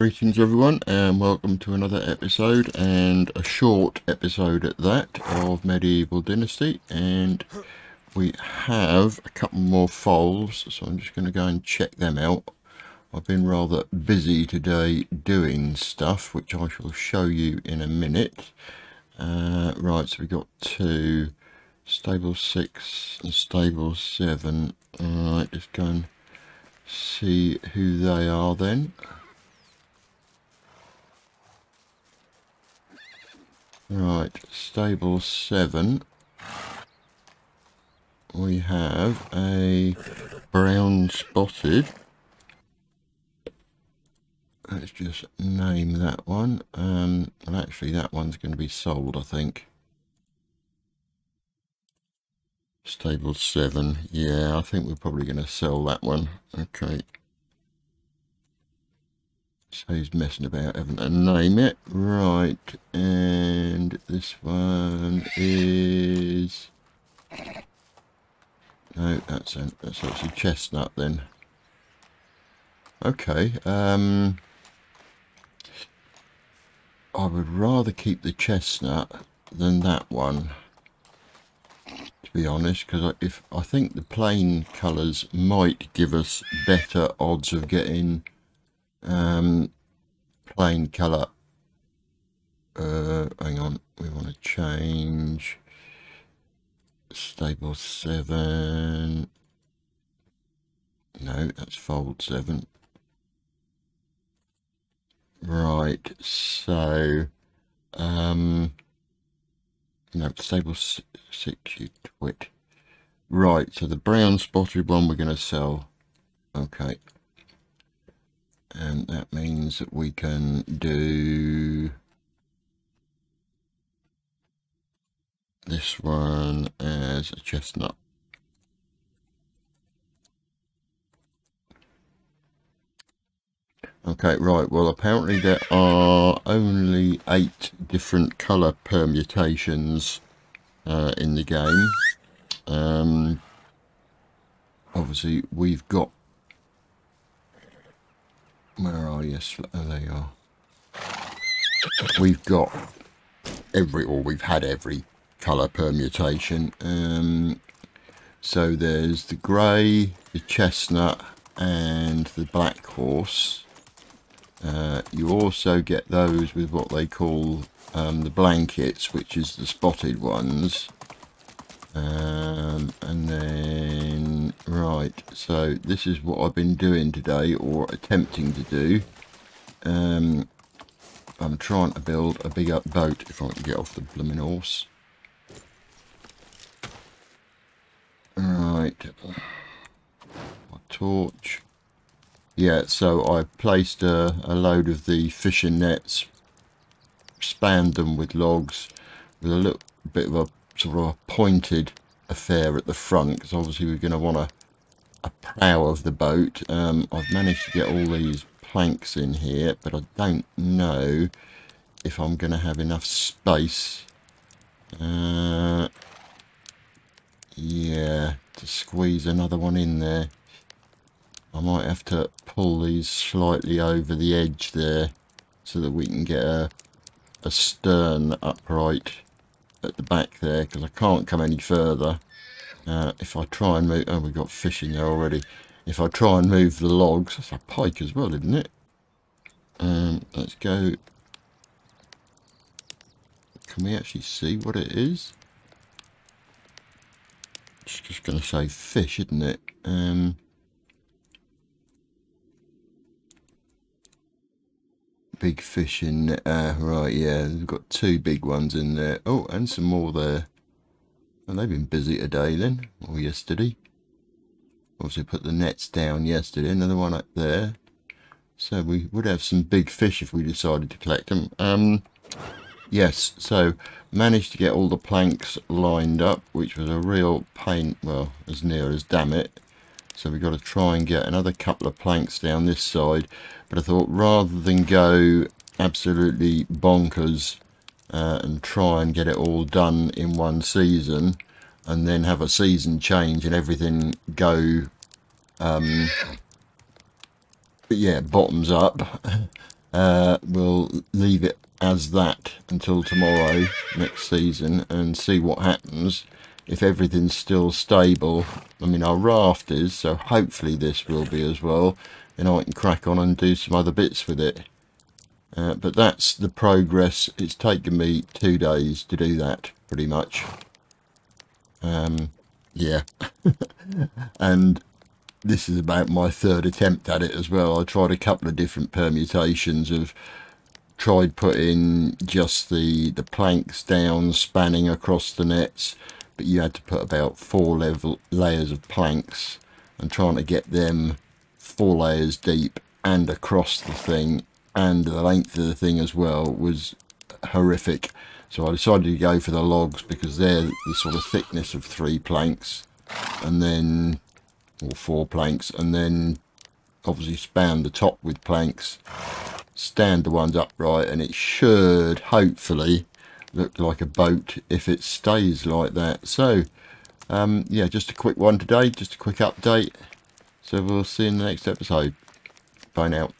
Greetings everyone, and welcome to another episode, and a short episode at that, of Medieval Dynasty. And we have a couple more foals, so I'm just going to go and check them out. I've been rather busy today doing stuff, which I shall show you in a minute. Right, so we've got two, stable 6 and stable 7. Alright, just go and see who they are then. Right, stable 7, we have a brown spotted, let's just name that one, and actually that one's going to be sold, I think. Stable 7, yeah, I think we're probably going to sell that one. Okay, so he's messing about having to name it. Right, and this one is, no, that's actually chestnut then. Okay, I would rather keep the chestnut than that one, to be honest, because I think the plain colours might give us better odds of getting plain colour. Hang on, we want to change stable 7, no, that's fold 7. Right, so no, stable 6, you twit. Right, so the brown spotted one we're going to sell. Okay, and that means that we can do this one as a chestnut. Okay, right, well apparently there are only 8 different colour permutations in the game. Obviously we've got, where are you? Oh, there you are. We've got every, or we've had every colour permutation. So there's the grey, the chestnut and the black horse. You also get those with what they call the blankets, which is the spotted ones. And then, right, so this is what I've been doing today, or attempting to do. I'm trying to build a big up boat, if I can get off the blooming horse. Right, my torch. Yeah, so I placed a load of the fishing nets, spanned them with logs, with a little bit of a sort of a pointed affair at the front, because obviously we're going to want a prow of the boat. I've managed to get all these planks in here, but I don't know if I'm going to have enough space yeah, to squeeze another one in there. I might have to pull these slightly over the edge there so that we can get a stern upright at the back there, because I can't come any further. If I try and move, oh, we've got fish in there already. If I try and move the logs, that's a pike as well, isn't it? Let's go, can we actually see what it is? It's just going to say fish, isn't it? Big fish in there. Right, yeah, we've got 2 big ones in there. Oh, and some more there. Well, they've been busy today then, or yesterday. Obviously put the nets down yesterday. Another one up there. So we would have some big fish if we decided to collect them. Yes, so managed to get all the planks lined up, which was a real pain, well, as near as damn it. So we've got to try and get another couple of planks down this side. But I thought, rather than go absolutely bonkers and try and get it all done in one season, and then have a season change and everything go, but yeah, bottoms up. We'll leave it as that until tomorrow, next season, and see what happens. If everything's still stable, I mean our raft is, so hopefully this will be as well, and I can crack on and do some other bits with it. But that's the progress. It's taken me 2 days to do that, pretty much. Yeah. And this is about my third attempt at it as well. I tried a couple of different permutations of... tried putting just the planks down, spanning across the nets, but you had to put about 4 layers of planks, and trying to get them 4 layers deep and across the thing, and the length of the thing as well, was horrific. So I decided to go for the logs because they're the sort of thickness of 3 planks, and then, or 4 planks, and then obviously span the top with planks, stand the ones upright, and it should hopefully look like a boat if it stays like that. So yeah, just a quick one today, just a quick update. So we'll see you in the next episode. Bye now.